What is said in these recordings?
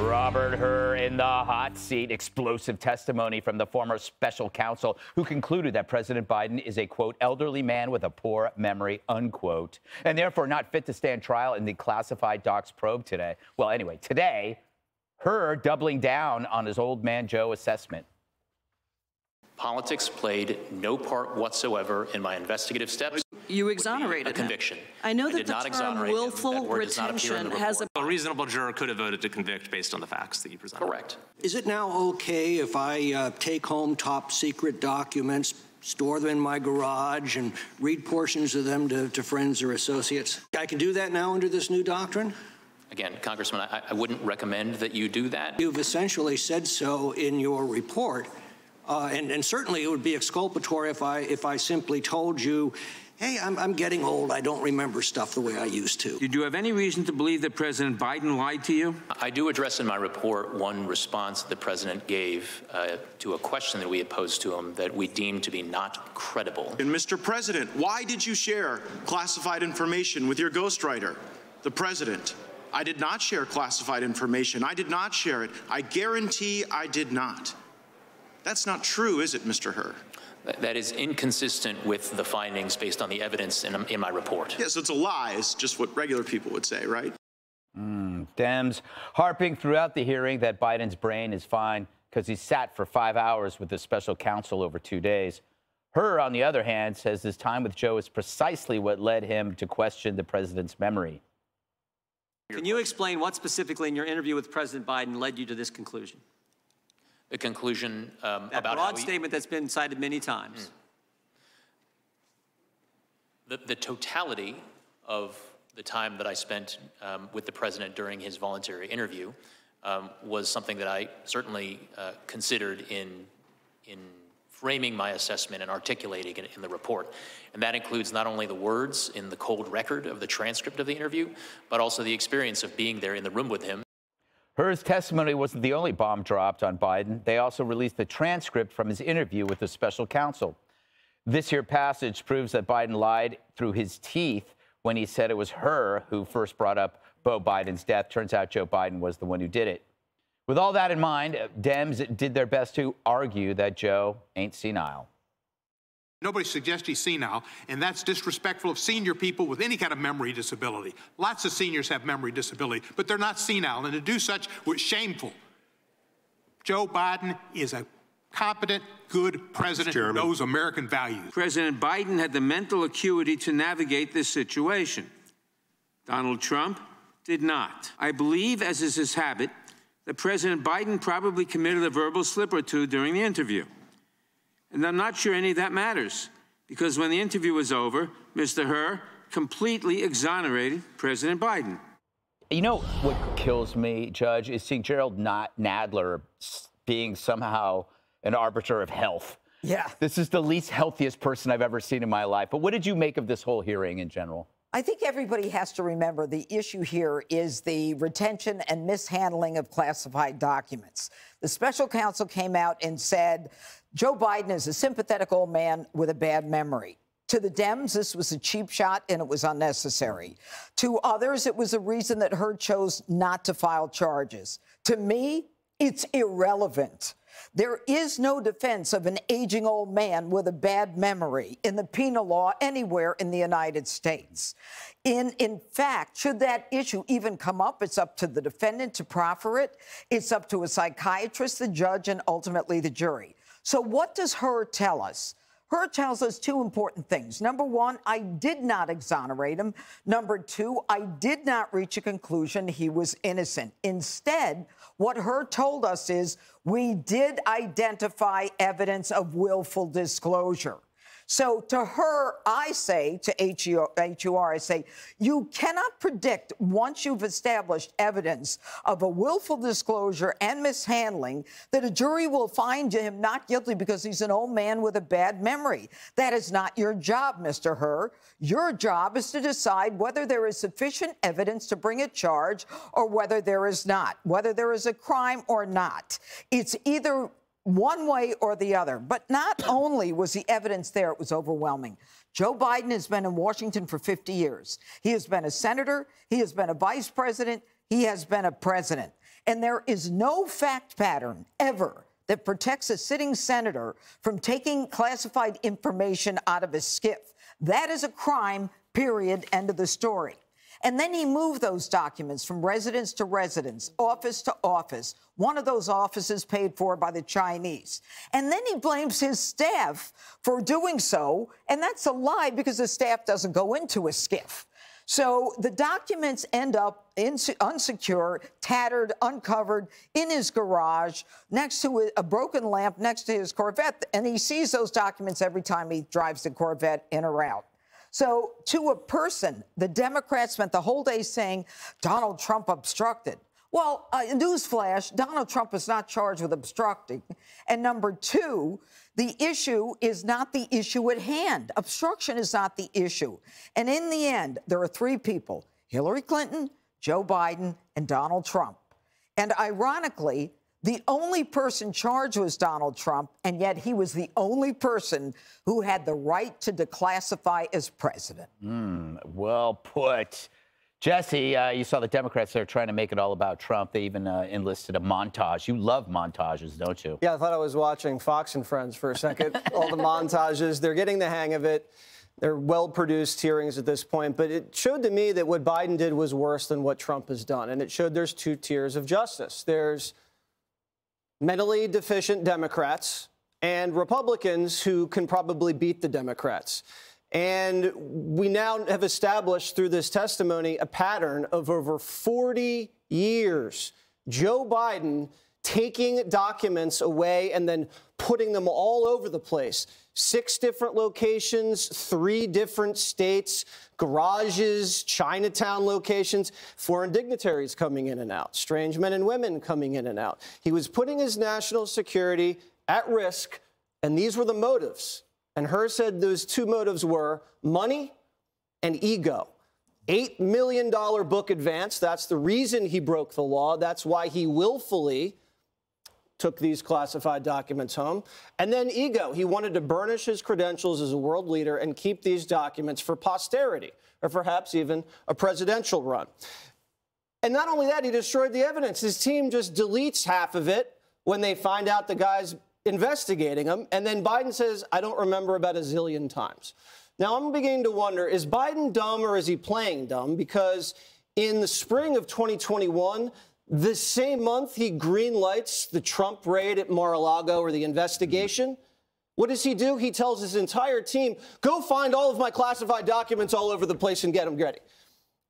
Robert Hur in the hot seat. Explosive testimony from the former special counsel who concluded that President Biden is a, quote, elderly man with a poor memory, unquote, and therefore not fit to stand trial in the classified docs probe today. Well, anyway, today, Hur doubling down on his old man Joe assessment. Politics played no part whatsoever in my investigative steps. You exonerated him. Conviction. I know that the term willful retention has a reasonable juror could have voted to convict based on the facts that you presented. Correct. Is it now okay if I take home top secret documents, store them in my garage, and read portions of them to friends or associates? I can do that now under this new doctrine? Again, Congressman, I wouldn't recommend that you do that. You've essentially said so in your report, and certainly it would be exculpatory if I simply told you, hey, I'm getting old. I don't remember stuff the way I used to. Did you have any reason to believe that President Biden lied to you? I do address in my report one response the president gave to a question that we had posed to him that we deemed to be not credible. And Mr. President, why did you share classified information with your ghostwriter, the president? I did not share classified information. I did not share it. I guarantee I did not. That's not true, is it, Mr. Hur? That is inconsistent with the findings based on the evidence in my report. Yeah, so it's a lie. It's just what regular people would say, right? Dems harping throughout the hearing that Biden's brain is fine because he sat for 5 hours with the special counsel over 2 days. Hur, on the other hand, says his time with Joe is precisely what led him to question the president's memory. Can you explain what specifically in your interview with President Biden led you to this conclusion? The conclusion that about broad statement that's been cited many times. The totality of the time that I spent with the president during his voluntary interview was something that I certainly considered in framing my assessment and articulating it in the report. And that includes not only the words in the cold record of the transcript of the interview, but also the experience of being there in the room with him. Hur's testimony wasn't the only bomb dropped on Biden. They also released the transcript from his interview with the special counsel. This here passage proves that Biden lied through his teeth when he said it was Hur who first brought up Beau Biden's death. Turns out Joe Biden was the one who did it. With all that in mind, Dems did their best to argue that Joe ain't senile. Nobody suggests he's senile, and that's disrespectful of senior people with any kind of memory disability. Lots of seniors have memory disability, but they're not senile, and to do such was shameful. Joe Biden is a competent, good president who knows American values. President Biden had the mental acuity to navigate this situation. Donald Trump did not. I believe, as is his habit, that President Biden probably committed a verbal slip or two during the interview. And I'm not sure any of that matters, because when the interview was over, Mr. Hur completely exonerated President Biden. You know what kills me, Judge, is seeing Gerald Nadler being somehow an arbiter of health. Yeah. This is the least healthiest person I've ever seen in my life. But what did you make of this whole hearing in general? I think everybody has to remember the issue here is the retention and mishandling of classified documents. The special counsel came out and said, Joe Biden is a sympathetic old man with a bad memory. To the Dems, this was a cheap shot, and it was unnecessary. To others, it was a reason that Hur chose not to file charges. To me, it's irrelevant. There is no defense of an aging old man with a bad memory in the penal law anywhere in the United States. In fact, should that issue even come up, it's up to the defendant to proffer it. It's up to a psychiatrist, the judge, and ultimately the jury. So what does Hur tell us? Hur tells us two important things. Number one, I did not exonerate him. Number two, I did not reach a conclusion he was innocent. Instead, what Hur told us is we did identify evidence of willful disclosure. So to Hur, I say, to HUR, I say, you cannot predict once you've established evidence of a willful disclosure and mishandling that a jury will find him not guilty because he's an old man with a bad memory. That is not your job, Mr. Hur. Your job is to decide whether there is sufficient evidence to bring a charge or whether there is not, whether there is a crime or not. It's either one way or the other. But not only was the evidence there, it was overwhelming. Joe Biden has been in Washington for 50 years. He has been a senator. He has been a vice president. He has been a president. And there is no fact pattern ever that protects a sitting senator from taking classified information out of his skiff. That is a crime, period, end of the story. And then he moved those documents from residence to residence, office to office, one of those offices paid for by the Chinese. And then he blames his staff for doing so, and that's a lie because the staff doesn't go into a skiff. So the documents end up unsecure, tattered, uncovered, in his garage, next to a broken lamp, next to his Corvette, and he sees those documents every time he drives the Corvette in or out. So, to a person, the Democrats spent the whole day saying Donald Trump obstructed. Well, newsflash, Donald Trump is not charged with obstructing. And number two, the issue is not the issue at hand. Obstruction is not the issue. And in the end, there are three people, Hillary Clinton, Joe Biden, and Donald Trump. And ironically, the only person charged was Donald Trump, and yet he was the only person who had the right to declassify as president. Well put. Jesse, you saw the Democrats there trying to make it all about Trump. They even enlisted a montage. You love montages, don't you? Yeah, I thought I was watching Fox and Friends for a second. All the montages. They're getting the hang of it. They're well-produced hearings at this point, but it showed to me that what Biden did was worse than what Trump has done, and it showed there's two tiers of justice. There's mentally deficient Democrats and Republicans who can probably beat the Democrats. And we now have established through this testimony a pattern of over 40 years. Joe Biden taking documents away and then putting them all over the place. 6 different locations, 3 different states, garages, Chinatown locations, foreign dignitaries coming in and out, strange men and women coming in and out. He was putting his national security at risk, and these were the motives. And Hur said those two motives were money and ego. $8 million book advance, that's the reason he broke the law. That's why he willfully took these classified documents home. And then ego. He wanted to burnish his credentials as a world leader and keep these documents for posterity, or perhaps even a presidential run. And not only that, he destroyed the evidence. His team just deletes half of it when they find out the guy's investigating him. And then Biden says, I don't remember about a zillion times. Now, I'm beginning to wonder, is Biden dumb or is he playing dumb? Because in the spring of 2021, the same month he greenlights the Trump raid at Mar-a-Lago or the investigation, what does he do? He tells his entire team, go find all of my classified documents all over the place and get them ready.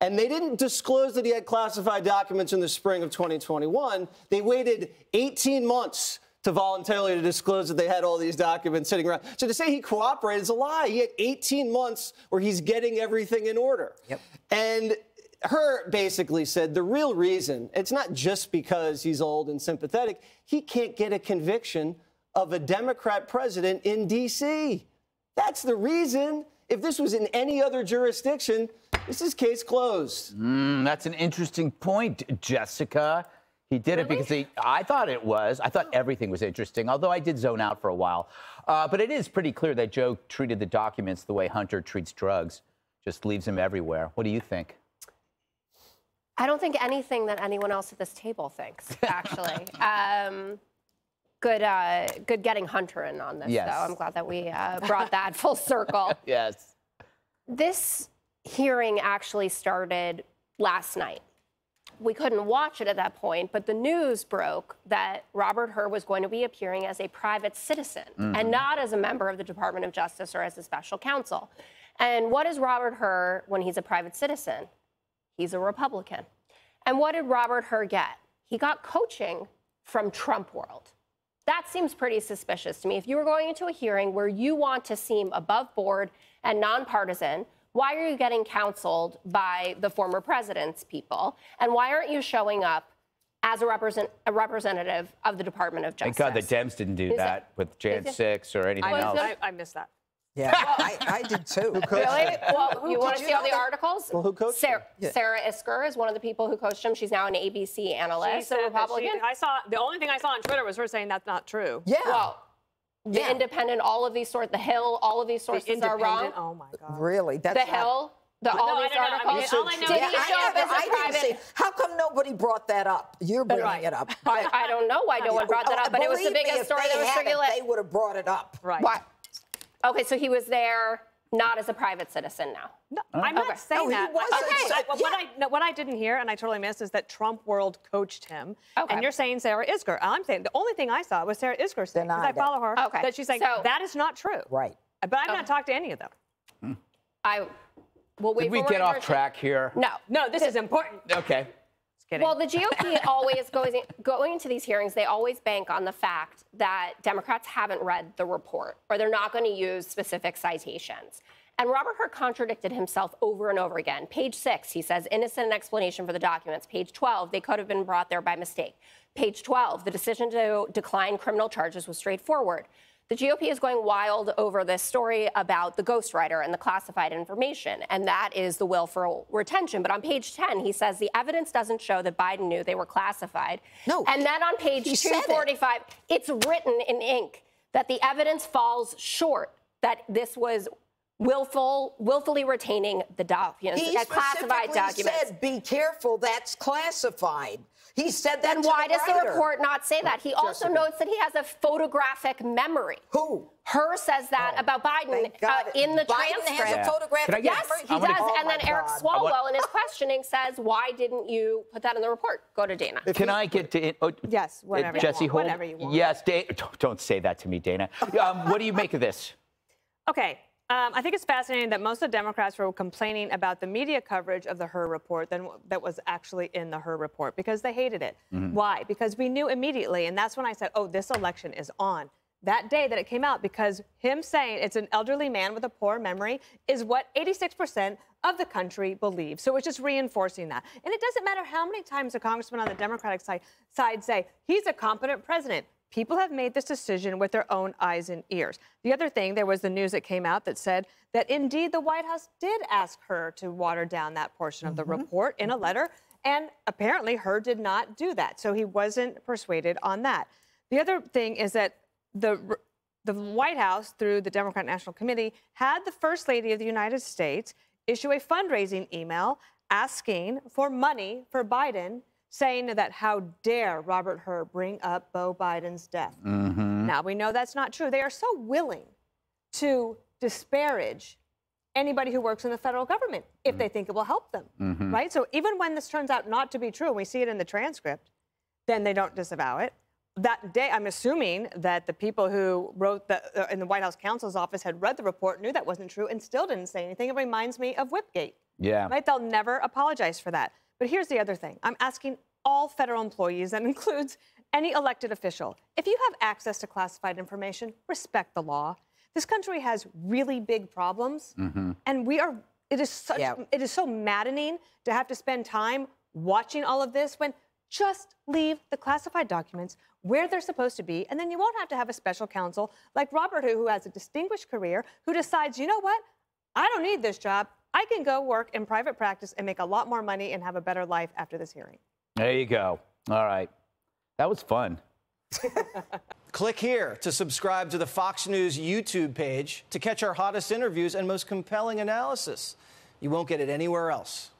And they didn't disclose that he had classified documents in the spring of 2021. They waited 18 months to voluntarily disclose that they had all these documents sitting around. So to say he cooperated is a lie. He had 18 months where he's getting everything in order. Yep. And Hur basically said the real reason, it's not just because he's old and sympathetic, he can't get a conviction of a Democrat president in D.C. That's the reason. If this was in any other jurisdiction, this is case closed. That's an interesting point, Jessica. He did it because he, I thought it was. I thought everything was interesting, although I did zone out for a while. But it is pretty clear that Joe treated the documents the way Hunter treats drugs, just leaves them everywhere. What do you think? I don't think anything that anyone else at this table thinks, actually. Good getting Hunter in on this, yes, though. I'm glad that we brought that full circle. Yes. This hearing actually started last night. We couldn't watch it at that point, but the news broke that Robert Hur was going to be appearing as a private citizen and not as a member of the Department of Justice or as a special counsel. And what is Robert Hur when he's a private citizen? He's a Republican. And what did Robert Hur get? He got coaching from Trump world. That seems pretty suspicious to me. If you were going into a hearing where you want to seem above board and nonpartisan, why are you getting counseled by the former president's people? And why aren't you showing up as a representative of the Department of Justice? Thank God the Dems didn't do that with Jan 6 or anything else. I missed that. Yeah, well, I did too. Who coached him? Well, you want to see all the articles? Well, who coached him? Yeah. Sarah Isgur is one of the people who coached him. She's now an ABC analyst, a Republican. I saw, the only thing I saw on Twitter was her saying that's not true. Yeah. Well, the Independent, all of these sorts, The Hill, all of these sources are wrong. Oh my God. Really? That's the Hill, All these articles. All I know is he showed up as a private. How come nobody brought that up? You're bringing it up. I don't know why no one brought that up, but it was the biggest story that was circulating. They would have brought it up. Right. Okay, so he was there not as a private citizen now. No, I'm not saying that. What I didn't hear, and I totally missed, is that Trump World coached him. Okay. And you're saying Sarah Isgur. I'm saying the only thing I saw was Sarah Isgur saying, because I follow her, that she's saying that is not true. Right. But I've not talked to any of them. Did we get off track here? No, this is important. Okay. Just kidding. Well, the GOP always going into these hearings, they always bank on the fact that Democrats haven't read the report, or they're not going to use specific citations. And Robert Hur contradicted himself over and over again. Page 6, he says, innocent an explanation for the documents. Page 12, they could have been brought there by mistake. Page 12, the decision to decline criminal charges was straightforward. The GOP is going wild over this story about the ghostwriter and the classified information, and that is the willful retention. But on page 10, he says the evidence doesn't show that Biden knew they were classified. No. And then on page 245, it's written in ink that the evidence falls short that this was willfully retaining the documents, classified documents. He said, be careful, that's classified. He said that. Then why does the report not say that? He also notes that he has a photographic memory. Who? Her says that about Biden in the transcript. Biden has a photographic memory? Yes, he does. And then Eric Swalwell, in his questioning, says, why didn't you put that in the report? Go to Dana. Can I get to it? Yes, whatever you want. Whatever you want. Yes, don't say that to me, Dana. What do you make of this? Okay. I think it's fascinating that most of the Democrats were complaining about the media coverage of the Hur report than that was actually in the Hur report, because they hated it. Why? Because we knew immediately, and that's when I said, oh, this election is on. That day that it came out, because him saying it's an elderly man with a poor memory is what 86% of the country believes. So it's just reinforcing that. And it doesn't matter how many times a congressman on the Democratic side say, he's a competent president. People have made this decision with their own eyes and ears. The other thing, there was the news that came out that said that indeed the White House did ask Hur to water down that portion of the report in a letter, and apparently Hur did not do that. So he wasn't persuaded on that. The other thing is that the White House, through the Democrat National Committee, had the First Lady of the United States issue a fundraising email asking for money for Biden, saying that how dare Robert Hur bring up Beau Biden's death. Now, we know that's not true. They are so willing to disparage anybody who works in the federal government if they think it will help them, right? So even when this turns out not to be true, and we see it in the transcript, then they don't disavow it. That day, I'm assuming that the people who wrote in the White House counsel's office had read the report, knew that wasn't true, and still didn't say anything. It reminds me of Whipgate. Yeah. Right? They'll never apologize for that. But here's the other thing. I'm asking all federal employees, that includes any elected official, if you have access to classified information, respect the law. This country has really big problems, and it is so maddening to have to spend time watching all of this when just leave the classified documents where they're supposed to be, and then you won't have to have a special counsel like Robert Hur, who has a distinguished career, who decides, you know what, I don't need this job. I can go work in private practice and make a lot more money and have a better life after this hearing. There you go. All right. That was fun. Click here to subscribe to the Fox News YouTube page to catch our hottest interviews and most compelling analysis. You won't get it anywhere else.